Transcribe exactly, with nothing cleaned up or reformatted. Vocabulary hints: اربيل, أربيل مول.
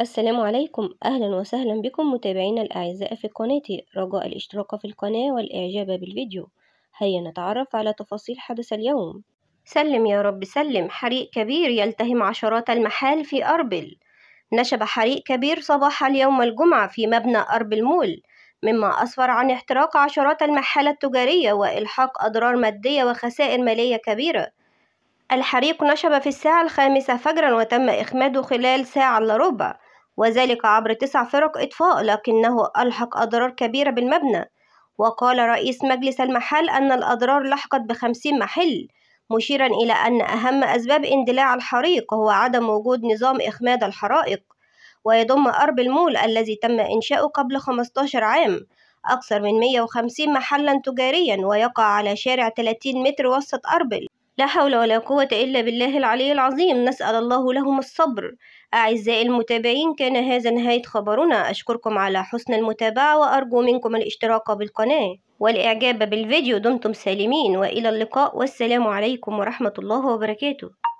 السلام عليكم، أهلا وسهلا بكم متابعينا الأعزاء في قناتي. رجاء الاشتراك في القناة والإعجاب بالفيديو. هيا نتعرف على تفاصيل حدث اليوم. سلم يا رب سلم. حريق كبير يلتهم عشرات المحال في أربيل. نشب حريق كبير صباح اليوم الجمعة في مبنى أربيل مول، مما أسفر عن احتراق عشرات المحال التجارية وإلحاق أضرار مادية وخسائر مالية كبيرة. الحريق نشب في الساعة الخامسة فجرا وتم إخماده خلال ساعة إلا ربع، وذلك عبر تسع فرق إطفاء، لكنه ألحق أضرار كبيرة بالمبنى. وقال رئيس مجلس المحل أن الأضرار لحقت بخمسين محل، مشيرا إلى أن أهم أسباب اندلاع الحريق هو عدم وجود نظام إخماد الحرائق. ويضم أربيل مول الذي تم إنشاؤه قبل خمستاشر عام أكثر من مئة وخمسين محلا تجاريا، ويقع على شارع ثلاثين متر وسط أربيل. لا حول ولا قوة إلا بالله العلي العظيم، نسأل الله لهم الصبر. أعزائي المتابعين، كان هذا نهاية خبرنا. أشكركم على حسن المتابعة وأرجو منكم الاشتراك بالقناة والإعجاب بالفيديو. دمتم سالمين، وإلى اللقاء، والسلام عليكم ورحمة الله وبركاته.